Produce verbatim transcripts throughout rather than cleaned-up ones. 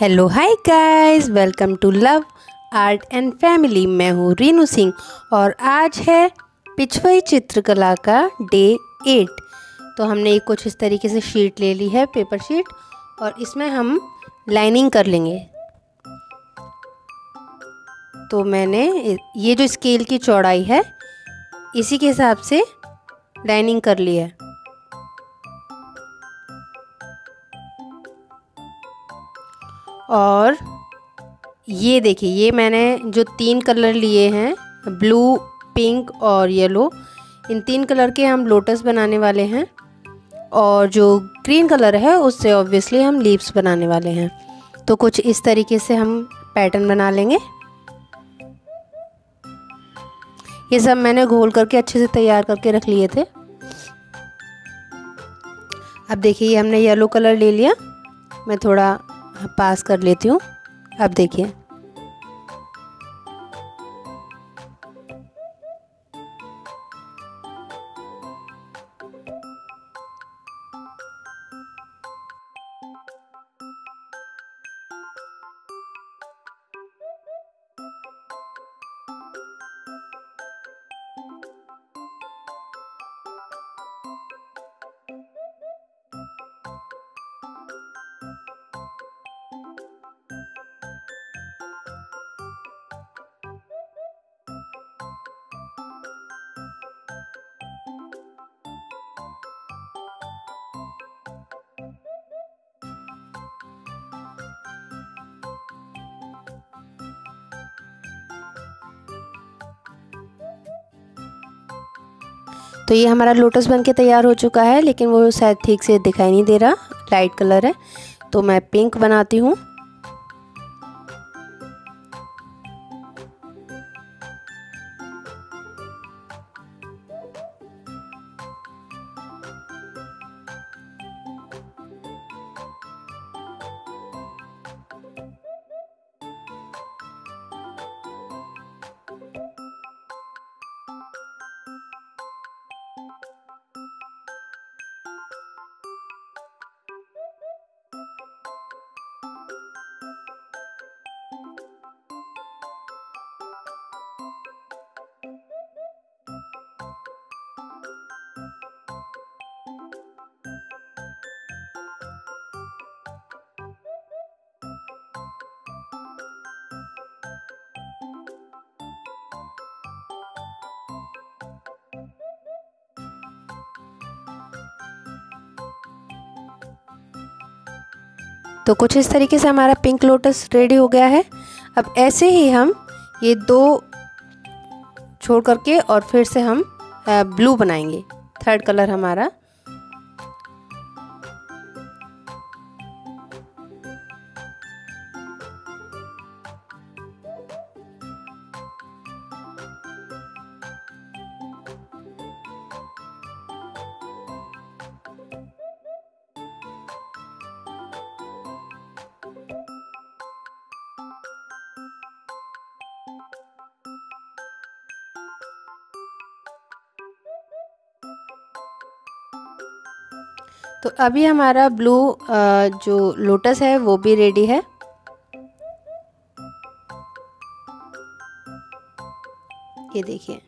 Hello hi guys, welcome to love art and family. मैं हूँ रीनू सिंह और आज है पिछवाई चित्रकला का डे एट। तो हमने कुछ इस तरीके से शीट ले ली है, पेपर शीट, और इसमें हम लाइनिंग कर लेंगे। तो मैंने ये जो स्केल की चौड़ाई है इसी के हिसाब से लाइनिंग कर ली है। और ये देखिए, ये मैंने जो तीन कलर लिए हैं, ब्लू, पिंक और येलो, इन तीन कलर के हम लोटस बनाने वाले हैं। और जो ग्रीन कलर है उससे ऑब्वियसली हम लीव्स बनाने वाले हैं। तो कुछ इस तरीके से हम पैटर्न बना लेंगे। ये सब मैंने घोल करके अच्छे से तैयार करके रख लिए थे। अब देखिए, हमने येलो कलर ले लिया। मैं थोड़ा पास कर लेती हूँ। अब देखिए, तो ये हमारा लोटस बनके तैयार हो चुका है, लेकिन वो शायद ठीक से दिखाई नहीं दे रहा, लाइट कलर है। तो मैं पिंक बनाती हूँ। तो कुछ इस तरीके से हमारा पिंक लोटस रेडी हो गया है। अब ऐसे ही हम ये दो छोड़ करके और फिर से हम ब्लू बनाएंगे, थर्ड कलर हमारा। तो अभी हमारा ब्लू जो लोटस है वो भी रेडी है। ये देखिए,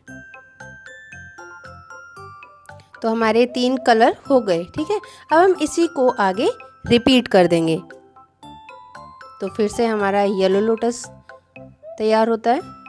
तो हमारे तीन कलर हो गए। ठीक है, अब हम इसी को आगे रिपीट कर देंगे। तो फिर से हमारा येलो लोटस तैयार होता है।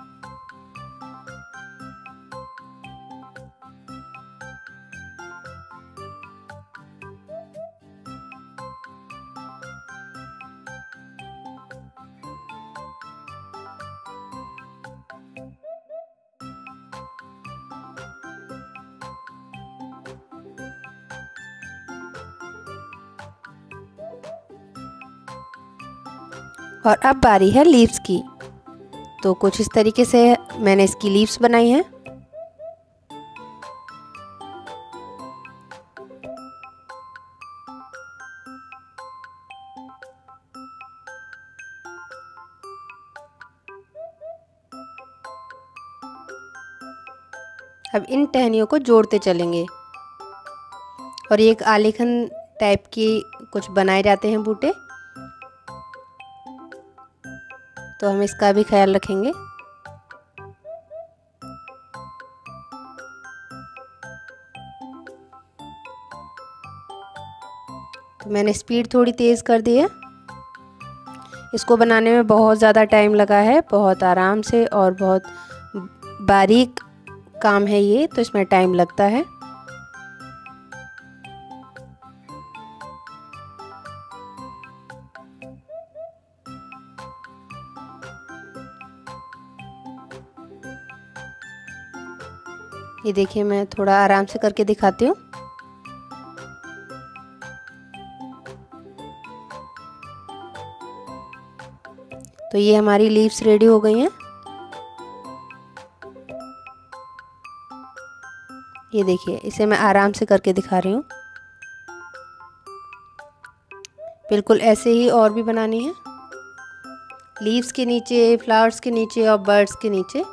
और अब बारी है लीव्स की। तो कुछ इस तरीके से मैंने इसकी लीव्स बनाई हैं। अब इन टहनियों को जोड़ते चलेंगे। और ये एक आलेखन टाइप की कुछ बनाए जाते हैं बूटे। तो हम इसका भी ख्याल रखेंगे। तो मैंने स्पीड थोड़ी तेज़ कर दी है। इसको बनाने में बहुत ज़्यादा टाइम लगा है, बहुत आराम से और बहुत बारीक काम है ये, तो इसमें टाइम लगता है। ये देखिए, मैं थोड़ा आराम से करके दिखाती हूँ। तो ये हमारी लीव्स रेडी हो गई हैं। ये देखिए, इसे मैं आराम से करके दिखा रही हूँ। बिल्कुल ऐसे ही और भी बनानी है। लीव्स के नीचे, फ्लावर्स के नीचे और बर्ड्स के नीचे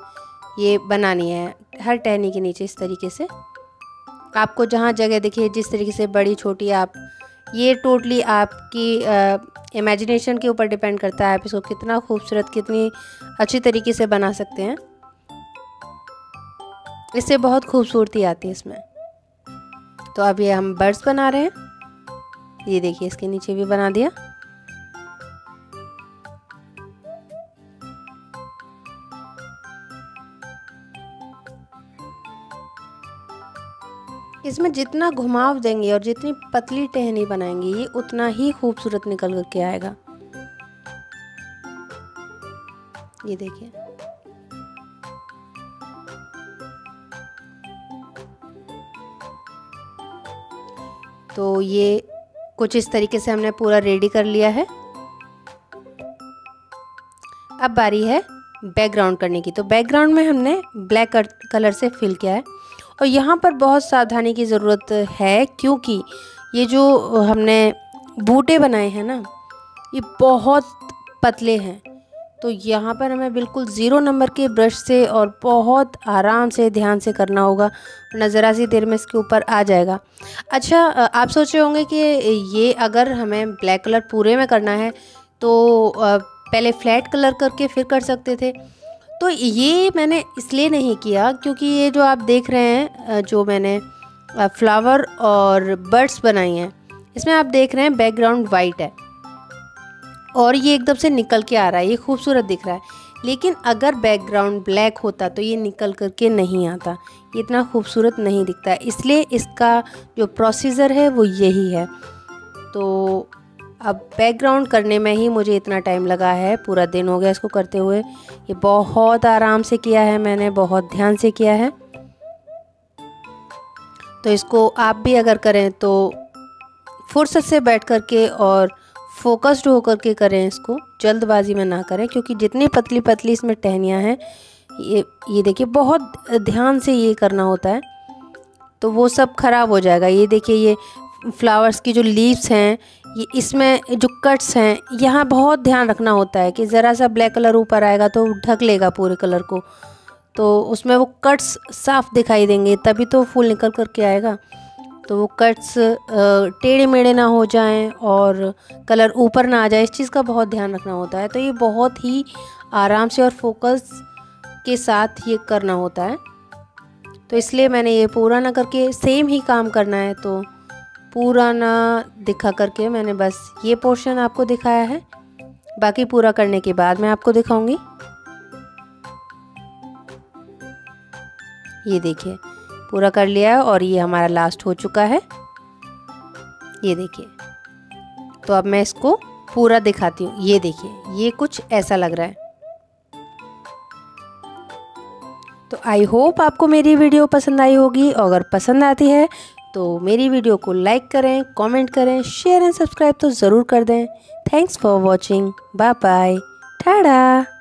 ये बनानी है, हर टहनी के नीचे इस तरीके से। आपको जहाँ जगह दिखे, जिस तरीके से बड़ी छोटी, आप ये टोटली आपकी इमेजिनेशन के ऊपर डिपेंड करता है, आप इसको कितना खूबसूरत, कितनी अच्छी तरीके से बना सकते हैं। इससे बहुत खूबसूरती आती है इसमें। तो अब ये हम बर्ड्स बना रहे हैं। ये देखिए, इसके नीचे भी बना दिया। इसमें जितना घुमाव देंगे और जितनी पतली टहनी बनाएंगे, ये उतना ही खूबसूरत निकल कर के आएगा। ये देखिए, तो ये कुछ इस तरीके से हमने पूरा रेडी कर लिया है। अब बारी है बैकग्राउंड करने की। तो बैकग्राउंड में हमने ब्लैक कलर से फिल किया है, और यहाँ पर बहुत सावधानी की ज़रूरत है, क्योंकि ये जो हमने बूटे बनाए हैं ना, ये बहुत पतले हैं। तो यहाँ पर हमें बिल्कुल ज़ीरो नंबर के ब्रश से और बहुत आराम से, ध्यान से करना होगा, वरना ज़रा सी देर में इसके ऊपर आ जाएगा। अच्छा, आप सोचे होंगे कि ये अगर हमें ब्लैक कलर पूरे में करना है तो पहले फ्लैट कलर करके फिर कर सकते थे। तो ये मैंने इसलिए नहीं किया क्योंकि ये जो आप देख रहे हैं, जो मैंने फ्लावर और बर्ड्स बनाई हैं, इसमें आप देख रहे हैं बैकग्राउंड वाइट है और ये एकदम से निकल के आ रहा है, ये खूबसूरत दिख रहा है। लेकिन अगर बैकग्राउंड ब्लैक होता तो ये निकल कर के नहीं आता, ये इतना खूबसूरत नहीं दिखता। इसलिए इसका जो प्रोसीजर है वो यही है। तो अब बैकग्राउंड करने में ही मुझे इतना टाइम लगा है, पूरा दिन हो गया इसको करते हुए। ये बहुत आराम से किया है मैंने, बहुत ध्यान से किया है। तो इसको आप भी अगर करें तो फुर्सत से बैठ कर के और फोकस्ड होकर के करें, इसको जल्दबाजी में ना करें, क्योंकि जितनी पतली पतली इसमें टहनियाँ हैं, ये ये देखिए, बहुत ध्यान से ये करना होता है, तो वो सब खराब हो जाएगा। ये देखिए, ये फ्लावर्स की जो लीव्स हैं, ये इसमें जो कट्स हैं, यहाँ बहुत ध्यान रखना होता है कि ज़रा सा ब्लैक कलर ऊपर आएगा तो ढक लेगा पूरे कलर को, तो उसमें वो कट्स साफ दिखाई देंगे, तभी तो फूल निकल कर के आएगा। तो वो कट्स टेढ़े मेढ़े ना हो जाएं और कलर ऊपर ना आ जाए, इस चीज़ का बहुत ध्यान रखना होता है। तो ये बहुत ही आराम से और फोकस के साथ ये करना होता है। तो इसलिए मैंने ये पूरा ना करके सेम ही काम करना है, तो पूरा ना दिखा करके मैंने बस ये पोर्शन आपको दिखाया है। बाकी पूरा करने के बाद मैं आपको दिखाऊंगी। ये देखिए, पूरा कर लिया है और ये हमारा लास्ट हो चुका है। ये देखिए, तो अब मैं इसको पूरा दिखाती हूँ। ये देखिए, ये कुछ ऐसा लग रहा है। तो आई होप आपको मेरी वीडियो पसंद आई होगी, और अगर पसंद आती है तो मेरी वीडियो को लाइक करें, कमेंट करें, शेयर एंड सब्सक्राइब तो ज़रूर कर दें। Thanks for watching, bye bye, Tata.